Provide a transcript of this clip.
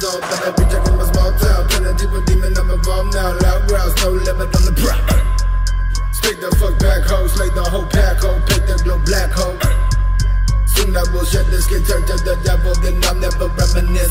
zone. That bitch I from a small town, turn a deeper demon, I'm involved now. Loud growls, no limit on the prop. Stick the fuck back, ho, slay the whole pack, ho, pick the glow black, ho. Soon I will shed this, get turned to the devil, then I'll never reminisce.